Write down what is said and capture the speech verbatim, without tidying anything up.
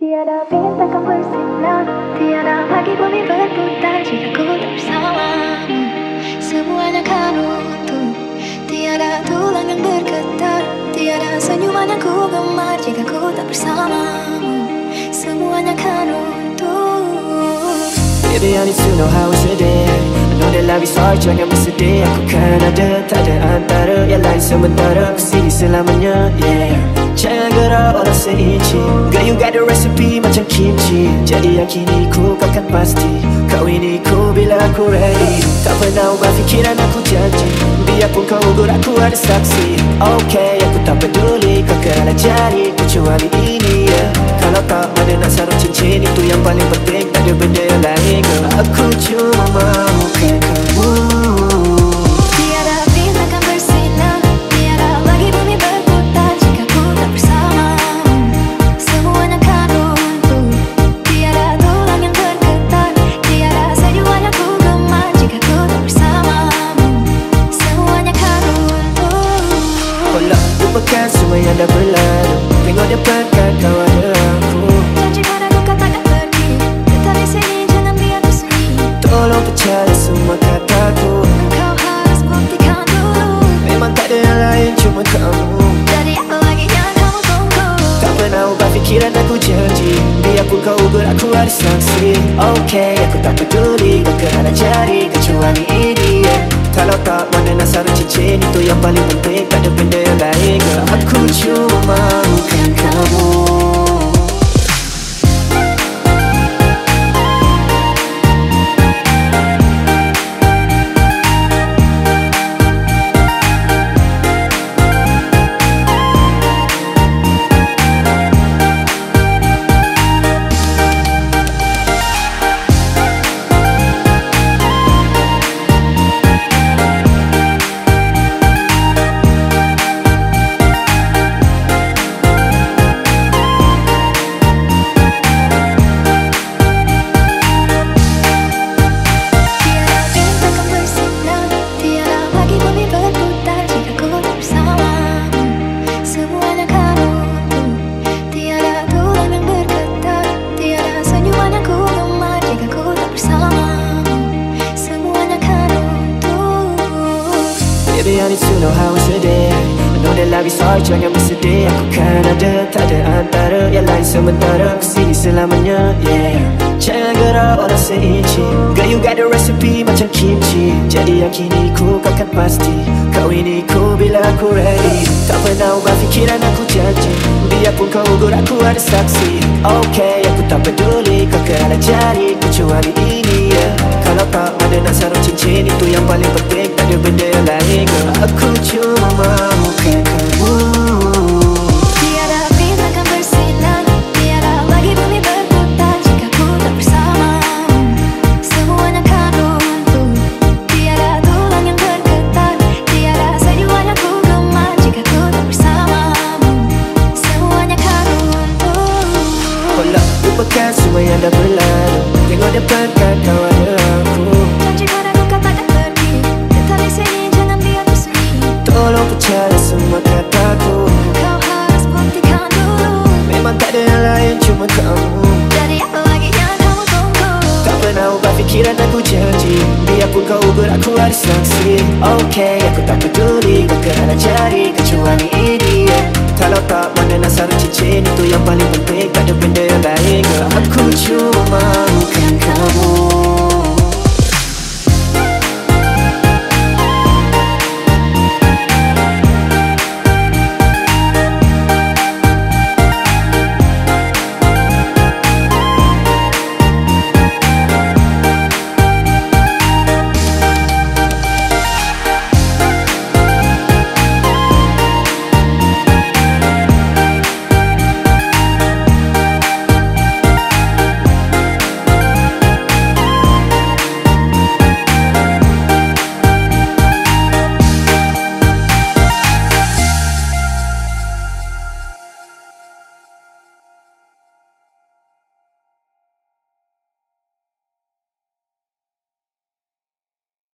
Tiada bintang kau bersinar, tiada lagi bumi berputar. Jika ku bersamamu, semuanya kan utuh. Tiada tulang yang bergetar, tiada senyuman yang ku gemar. Jika ku tak bersamamu, semuanya kan utuh. Baby, I need to know how it's a day. I know that life is hard, jangan bersedih. Aku kan ada, tak ada antara yang lain sementara. Kesini selamanya, yeah. Jangan gerak orang seici. Girl, you got the recipe macam kimchi. Jadi yakini ku, kau kan pasti kawini ku bila aku ready. Tak pernah ubah fikiran, aku janji. Biarpun kau ugur, aku ada saksi. Okay, aku tak peduli kau kalah jari kecuali ini, yeah. Kalau tak ada nak sarung cincin, itu yang paling penting. Tak ada benda yang lain, girl. Aku cuma mahu kan kamu. Yang dah berlalu, tengok depan kan kau ada aku. Janji padaku kau takkan pergi, tetap di sini, jangan biar aku sunyi. Tolong percaya semua kataku, kau harus buktikan dulu. Memang tak ada yang lain cuma kamu, jadi apa lagi yang kamu tunggu? Tak pernah ubah fikiran, aku janji. Biarpun kau ugur, aku ada saksi. Okay, aku tak peduli kau kerana jari kecuali ini, yeah. Kalau tak mana nak sarung cincin, itu yang paling penting. Tak ada benda yang lain, girl. Aku cuma mahukan kamu. I need to know how it's a day. I know that life is hard, jangan bersedih. Aku kan ada, tak ada antara yang lain sementara. Kesini selamanya, yeah. Jangan gerak orang seici. Girl, you got the recipe macam kimchi. Jadi yakini ku, kau kan pasti kawini ku bila aku ready. Tak pernah ubah fikiran, aku janji. Biarpun kau ugur, aku ada saksi. Okay, aku tak peduli kau kalah jari kecuali ini, yeah. Kalau tak ada nak sarung cincin, itu yang paling penting. Tak ada benda yang lain, girl. Aku cuma mahukan kamu. Lupakan semua yang dah berlalu, tengok depan kan kau ada aku. Janji padaku kau takkan pergi, tetap di sini, jangan biar aku sunyi. Tolong percaya semua kataku, kau harus buktikan dulu. Memang tak ada yang lain cuma kamu, jadi apa lagi yang kamu tunggu? Tak pernah ubah fikiran, aku janji. Biarpun kau ugur, aku ada saksi. Okay, aku tak peduli kau kerana jari kecuali ini, yeah. Kalau tak mana nak sarung cincin, itu yang paling penting. Tak ada benda yang lain, girl. Aku cuma